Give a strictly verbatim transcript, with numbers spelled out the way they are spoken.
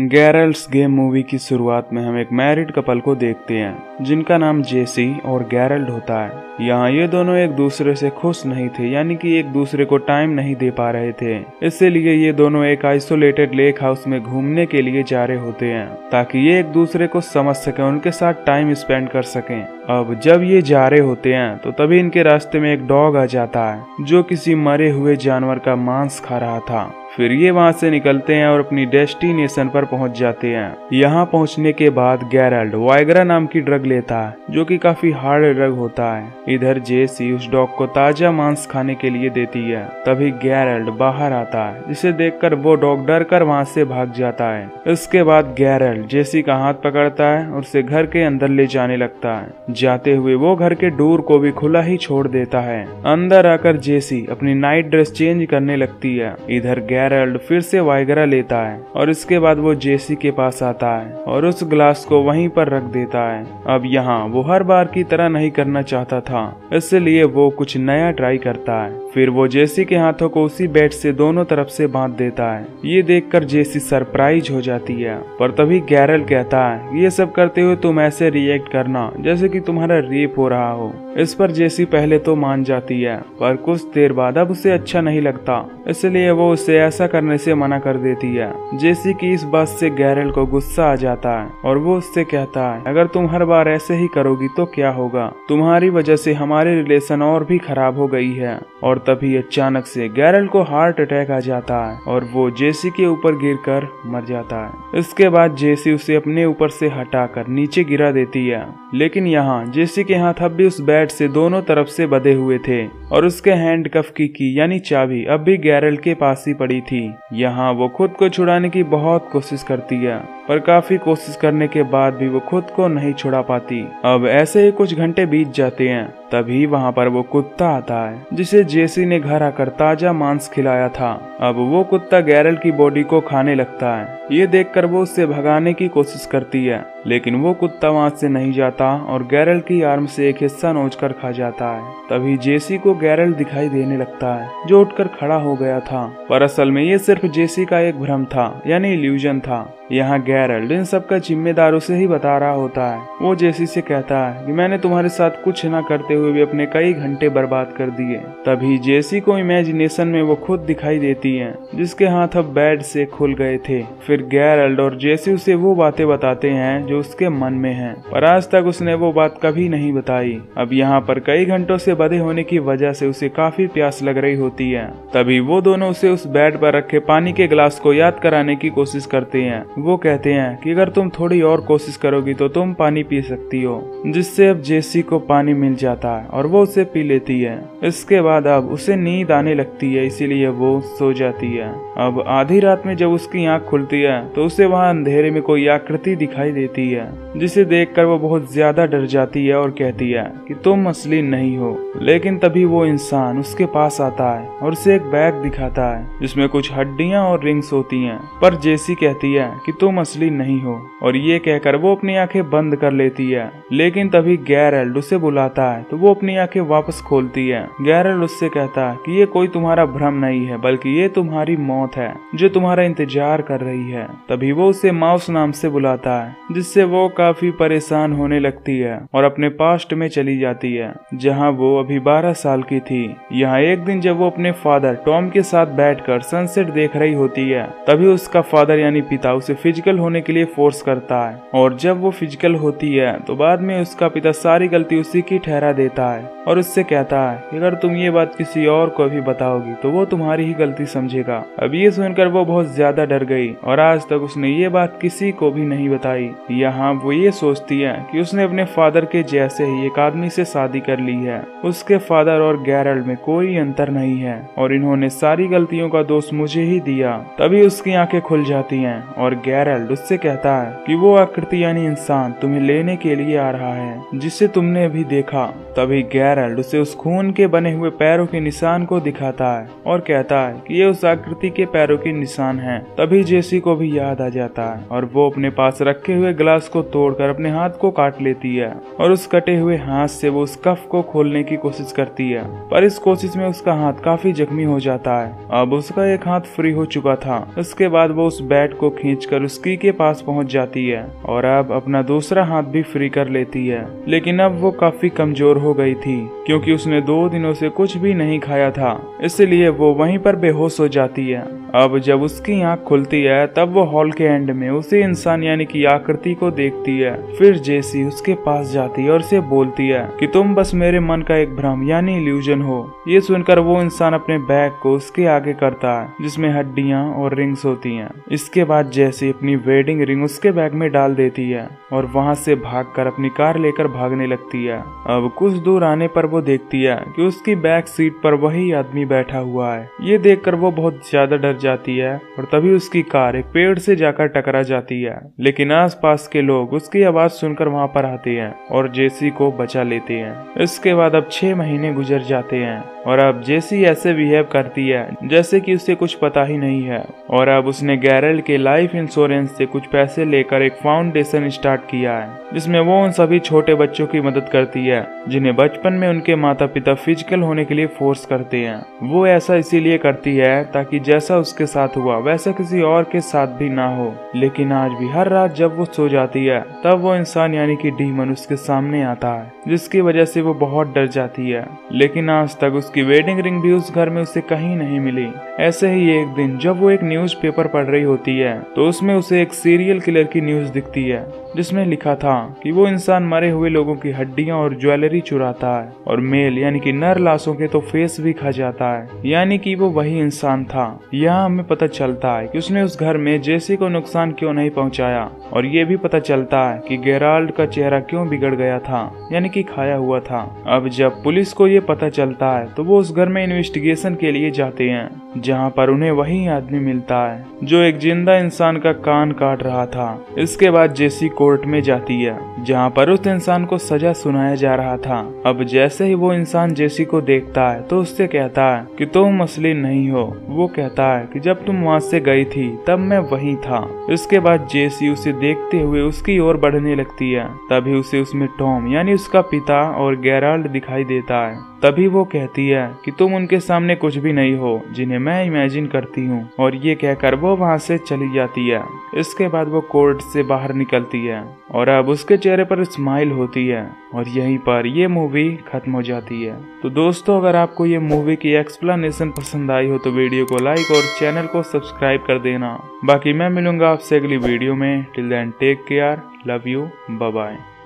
गेरल्ड्स game movie की शुरुआत में हम एक मैरिड कपल को देखते हैं जिनका नाम जेसी और गैरल्ड होता है। यहाँ ये दोनों एक दूसरे से खुश नहीं थे, यानी कि एक दूसरे को टाइम नहीं दे पा रहे थे। इसलिए ये दोनों एक आइसोलेटेड लेक हाउस में घूमने के लिए जा रहे होते हैं ताकि ये एक दूसरे को समझ सके, उनके साथ टाइम स्पेंड कर सके। अब जब ये जा रहे होते हैं तो तभी इनके रास्ते में एक डॉग आ जाता है जो किसी मरे हुए जानवर का मांस खा रहा था। फिर ये वहाँ से निकलते हैं और अपनी डेस्टिनेशन पर पहुँच जाते हैं। यहाँ पहुँचने के बाद गैरल्ड वाइग्रा नाम की ड्रग लेता है जो कि काफी हार्ड ड्रग होता है। इधर जेसी उस डॉग को ताजा मांस खाने के लिए देती है। तभी गैरल्ड बाहर आता है जिसे देखकर वो डॉग डर कर वहाँ से भाग जाता है। इसके बाद गैरल्ड जेसी का हाथ पकड़ता है और उसे घर के अंदर ले जाने लगता है। जाते हुए वो घर के डोर को भी खुला ही छोड़ देता है। अंदर आकर जेसी अपनी नाइट ड्रेस चेंज करने लगती है। इधर गैरल्ड फिर से वाइगरा लेता है और इसके बाद वो जेसी के पास आता है और उस ग्लास को वहीं पर रख देता है। अब यहाँ वो हर बार की तरह नहीं करना चाहता था, इसलिए वो कुछ नया ट्राई करता है। फिर वो जेसी के हाथों को उसी बेड से दोनों तरफ से बांध देता है। ये देखकर जेसी सरप्राइज हो जाती है, पर तभी गैरल्ड कहता है ये सब करते हुए तुम ऐसे रिएक्ट करना जैसे कि तुम्हारा रेप हो रहा हो। इस पर जेसी पहले तो मान जाती है, पर कुछ देर बाद अब उसे अच्छा नहीं लगता, इसलिए वो उसे ऐसा करने से मना कर देती है। जेसी की इस बात से गैरल्ड को गुस्सा आ जाता है और वो उससे कहता है अगर तुम हर बार ऐसे ही करोगी तो क्या होगा, तुम्हारी वजह से हमारे रिलेशन और भी खराब हो गई है। और तभी अचानक से गैरल्ड को हार्ट अटैक आ जाता है और वो जेसी के ऊपर गिरकर मर जाता है। इसके बाद जेसी उसे अपने ऊपर से हटाकर नीचे गिरा देती है, लेकिन यहाँ जेसी के हाथ अब भी उस बेड से दोनों तरफ से बधे हुए थे और उसके हैंडकफ की की यानी चाबी अब भी गैरल्ड के पास ही पड़ी थी। यहाँ वो खुद को छुड़ाने की बहुत कोशिश करती है, पर काफी कोशिश करने के बाद भी वो खुद को नहीं छुड़ा पाती। अब ऐसे ही कुछ घंटे बीत जाते हैं। तभी वहाँ पर वो कुत्ता आता है जिसे जेसी ने घर आकर ताजा मांस खिलाया था। अब वो कुत्ता गैरल्ड की बॉडी को खाने लगता है। ये देखकर वो उससे भगाने की कोशिश करती है, लेकिन वो कुत्ता वहाँ से नहीं जाता और गैरल्ड की आर्म से एक हिस्सा नोचकर खा जाता है। तभी जेसी को गैरल्ड दिखाई देने लगता है जो उठकर खड़ा हो गया था, पर असल में ये सिर्फ जेसी का एक भ्रम था, यानी इल्यूजन था। यहाँ गैरल्ड इन सब का जिम्मेदार उसे ही बता रहा होता है। वो जेसी से कहता है कि मैंने तुम्हारे साथ कुछ न करते हुए भी अपने कई घंटे बर्बाद कर दिए। तभी जेसी को इमेजिनेशन में वो खुद दिखाई देती है जिसके हाथ अब बेड से खुल गए थे। फिर गैरल्ड और जेसी उसे वो बातें बताते हैं जो उसके मन में हैं, पर आज तक उसने वो बात कभी नहीं बताई। अब यहाँ पर कई घंटों से बधे होने की वजह से उसे काफी प्यास लग रही होती है। तभी वो दोनों उसे उस बेड पर रखे पानी के गिलास को याद कराने की कोशिश करते हैं। वो कहते हैं कि अगर तुम थोड़ी और कोशिश करोगी तो तुम पानी पी सकती हो, जिससे अब जेसी को पानी मिल जाता है और वो उसे पी लेती है। इसके बाद अब उसे नींद आने लगती है, इसीलिए वो सो जाती है। अब आधी रात में जब उसकी आंख खुलती है तो उसे वहाँ अंधेरे में कोई आकृति दिखाई देती है जिसे देखकर वो बहुत ज्यादा डर जाती है और कहती है कि तुम असली नहीं हो। लेकिन तभी वो इंसान उसके पास आता है और उसे एक बैग दिखाता है जिसमें कुछ हड्डियाँ और रिंग्स होती है, पर जेसी कहती है कि तुम असली नहीं हो और ये कहकर वो अपनी आंखें बंद कर लेती है। लेकिन तभी गैरल्ड उसे बुलाता है तो वो अपनी आंखें वापस खोलती है। गैरल्ड उससे कहता है कि ये कोई तुम्हारा भ्रम नहीं है, बल्कि ये तुम्हारी मौत है जो तुम्हारा इंतजार कर रही है। तभी वो उसे माउस नाम से बुलाता है जिससे वो काफी परेशान होने लगती है और अपने पास्ट में चली जाती है जहाँ वो अभी बारह साल की थी। यहाँ एक दिन जब वो अपने फादर टॉम के साथ बैठ कर सनसेट देख रही होती है, तभी उसका फादर यानी पिता उसे फिजिकल होने के लिए फोर्स करता है और जब वो फिजिकल होती है तो बाद में उसका पिता सारी गलती उसी की ठहरा देता है और उससे कहता है कि अगर तुम ये बात किसी और को भी बताओगी तो वो तुम्हारी ही गलती समझेगा। अब ये सुनकर वो बहुत ज्यादा डर गई और आज तक उसने ये बात किसी को भी नहीं बताई। यहाँ वो ये सोचती है कि उसने अपने फादर के जैसे ही एक आदमी से शादी कर ली है। उसके फादर और गैरल्ड में कोई अंतर नहीं है और इन्होंने सारी गलतियों का दोष मुझे ही दिया। तभी उसकी आंखें खुल जाती है और गैरल्ड उससे कहता है कि वो आकृति यानी इंसान तुम्हें लेने के लिए आ रहा है जिसे तुमने अभी देखा। तभी गैरल्ड उसे उस खून के बने हुए पैरों के निशान को दिखाता है और कहता है कि ये उस आकृति के पैरों के निशान हैं। तभी जेसी को भी याद आ जाता है और वो अपने पास रखे हुए ग्लास को तोड़कर अपने हाथ को काट लेती है और उस कटे हुए हाथ से वो उस कफ को खोलने की कोशिश करती है, पर इस कोशिश में उसका हाथ काफी जख्मी हो जाता है। अब उसका एक हाथ फ्री हो चुका था। उसके बाद वो उस बैट को खींच कर कर उसकी के पास पहुंच जाती है और अब अपना दूसरा हाथ भी फ्री कर लेती है। लेकिन अब वो काफी कमजोर हो गई थी क्योंकि उसने दो दिनों से कुछ भी नहीं खाया था, इसलिए वो वहीं पर बेहोश हो जाती है। अब जब उसकी आंख खुलती है तब वो हॉल के एंड में उसी इंसान यानी कि आकृति को देखती है। फिर जेसी उसके पास जाती है और उसे बोलती है कि तुम बस मेरे मन का एक भ्रम यानी इल्यूजन हो। ये सुनकर वो इंसान अपने बैग को उसके आगे करता है जिसमें हड्डियां और रिंग्स होती हैं। इसके बाद जेसी अपनी वेडिंग रिंग उसके बैग में डाल देती है और वहां से भागकर अपनी कार लेकर भागने लगती है। अब कुछ दूर आने पर वो देखती है कि उसकी बैक सीट पर वही आदमी बैठा हुआ है। ये देखकर वो बहुत ज्यादा डर जाती है और तभी उसकी कार एक पेड़ से जाकर टकरा जाती है। लेकिन आसपास के लोग उसकी आवाज सुनकर वहां पर आते हैं और जेसी को बचा लेते हैं। इसके बाद अब छह महीने गुजर जाते हैं और अब जेसी ऐसे बिहेव करती है जैसे कि उसे कुछ पता ही नहीं है। और अब उसने गैरल्ड के लाइफ इंश्योरेंस से कुछ पैसे लेकर एक फाउंडेशन स्टार्ट किया है जिसमें वो उन सभी छोटे बच्चों की मदद करती है जिन्हें बचपन में उनके माता पिता फिजिकल होने के लिए फोर्स करते हैं। वो ऐसा इसीलिए करती है ताकि जैसा उसके साथ हुआ वैसा किसी और के साथ भी ना हो। लेकिन आज भी हर रात जब वो सो जाती है तब वो इंसान यानी कि डीमन उसके सामने आता है जिसकी वजह से वो बहुत डर जाती है। लेकिन आज तक उसकी वेडिंग रिंग भी उस घर में उसे कहीं नहीं मिली। ऐसे ही एक दिन जब वो एक न्यूज़पेपर पढ़ रही होती है तो उसमें उसे एक सीरियल किलर की न्यूज दिखती है जिसमें लिखा था कि वो इंसान मरे हुए लोगों की हड्डियां और ज्वेलरी चुराता है और मेल यानी कि नर लाशों के तो फेस भी खा जाता है, यानी कि वो वही इंसान था। यहाँ हमें पता चलता है कि उसने उस घर में जेसी को नुकसान क्यों नहीं पहुँचाया और ये भी पता चलता है कि गेराल्ड का चेहरा क्यों बिगड़ गया था यानी कि खाया हुआ था। अब जब पुलिस को ये पता चलता है तो वो उस घर में इन्वेस्टिगेशन के लिए जाते हैं जहाँ पर उन्हें वही आदमी मिलता है जो एक जिंदा इंसान का कान काट रहा था। इसके बाद जेसी कोर्ट में जाती है जहाँ पर उस इंसान को सजा सुनाया जा रहा था। अब जैसे ही वो इंसान जेसी को देखता है तो उससे कहता है कि तुम असली नहीं हो। वो कहता है कि जब तुम वहाँ से गई थी तब मैं वहीं था। इसके बाद जेसी उसे देखते हुए उसकी ओर बढ़ने लगती है। तभी उसे उसमें टॉम यानी उसका पिता और गेराल्ड दिखाई देता है। तभी वो कहती है कि तुम उनके सामने कुछ भी नहीं हो जिन्हें मैं इमेजिन करती हूँ, और ये कहकर वो वहाँ से चली जाती है। इसके बाद वो कोर्ट से बाहर निकलती है और अब उसके चेहरे पर स्माइल होती है और यहीं पर ये मूवी खत्म हो जाती है। तो दोस्तों, अगर आपको ये मूवी की एक्सप्लेनेशन पसंद आई हो तो वीडियो को लाइक और चैनल को सब्सक्राइब कर देना। बाकी मैं मिलूंगा आपसे अगली वीडियो में। Till then take care, love you, bye bye.